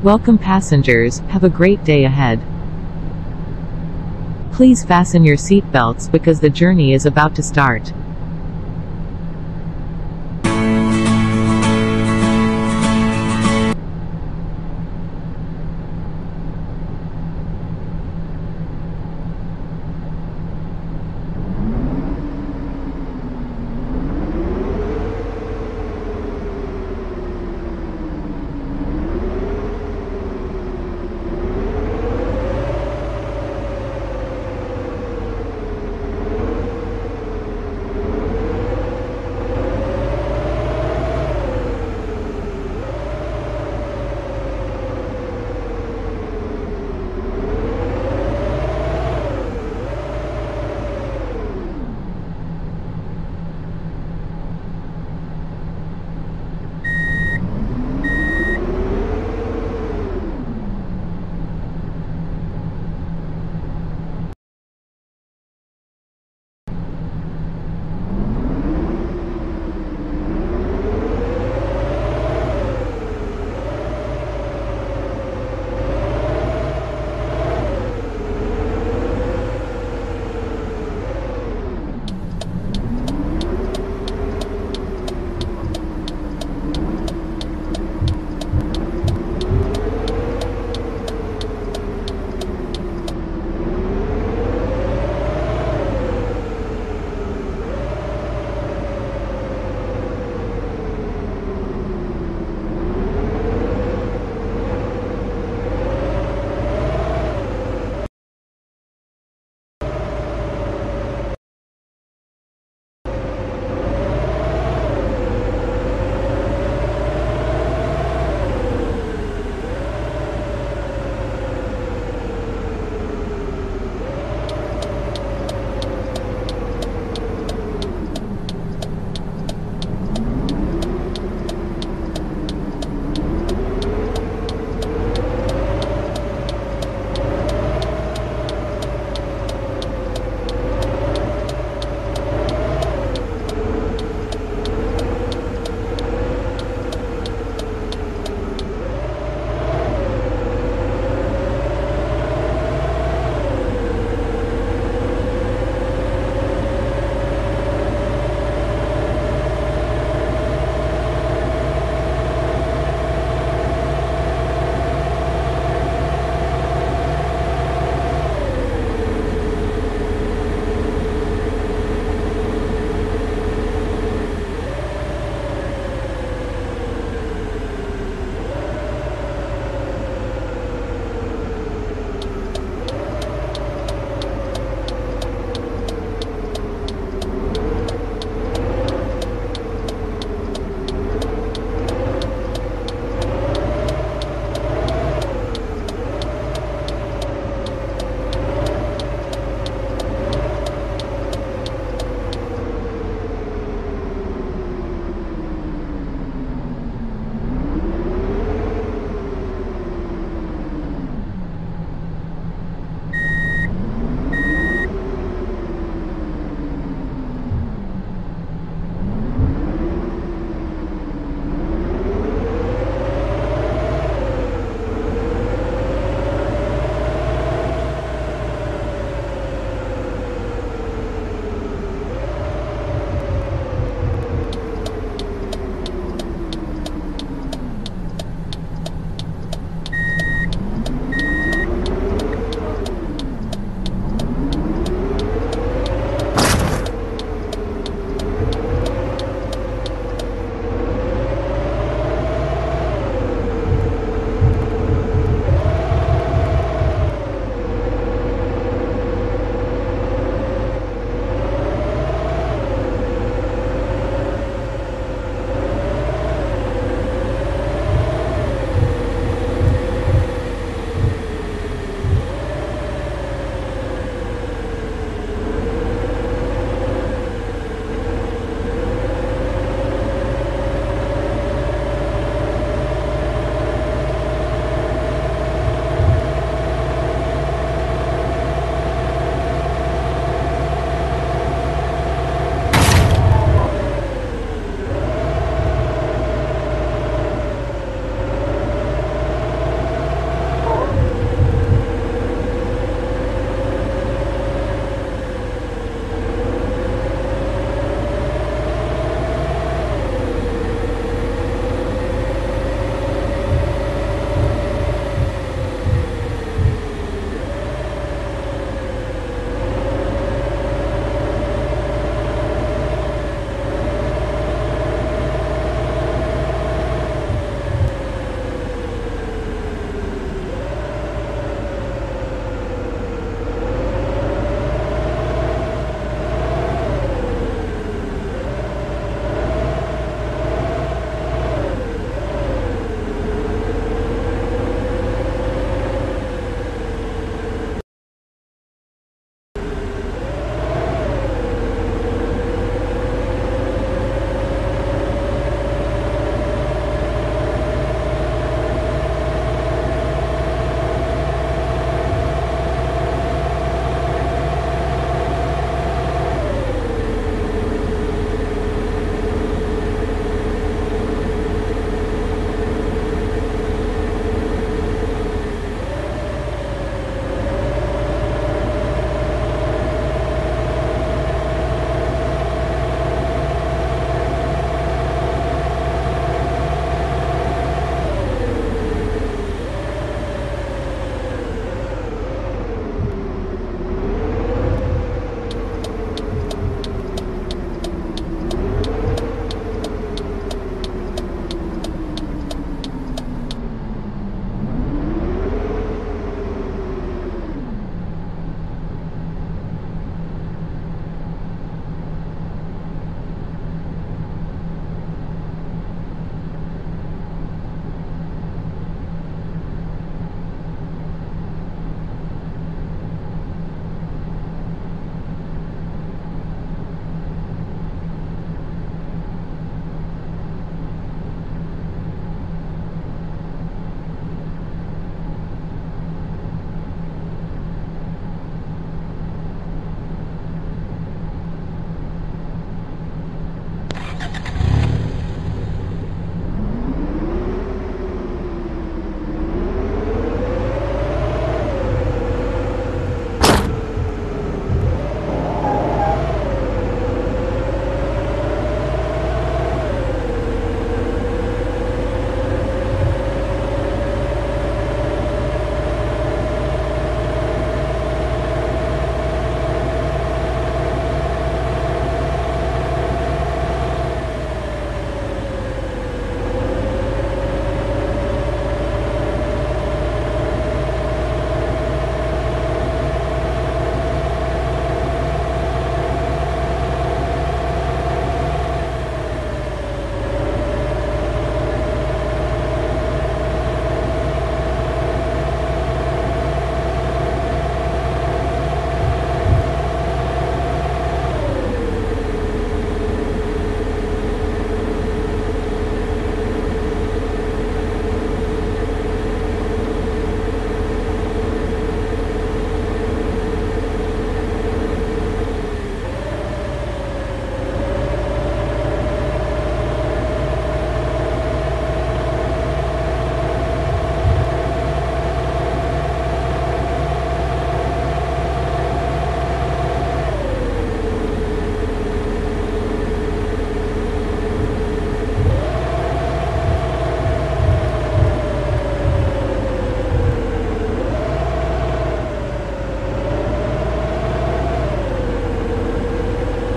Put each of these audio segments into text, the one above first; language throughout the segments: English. Welcome passengers, have a great day ahead. Please fasten your seatbelts because the journey is about to start.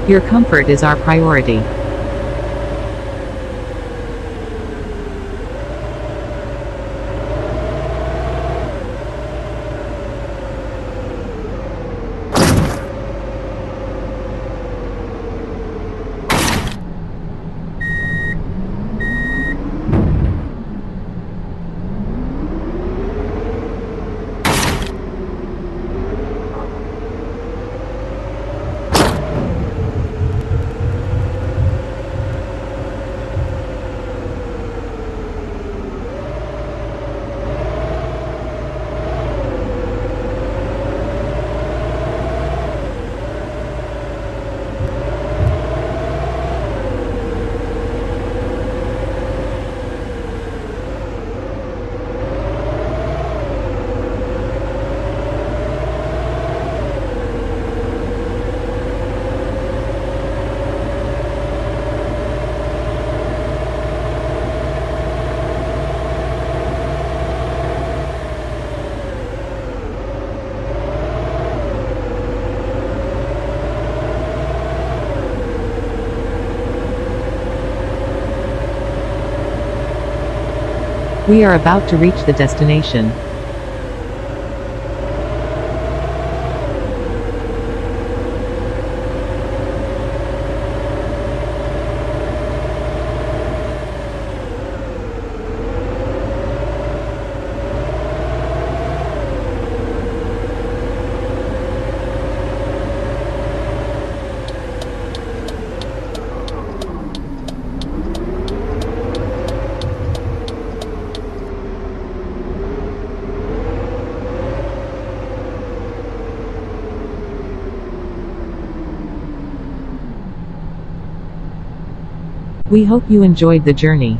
Your comfort is our priority. We are about to reach the destination. We hope you enjoyed the journey.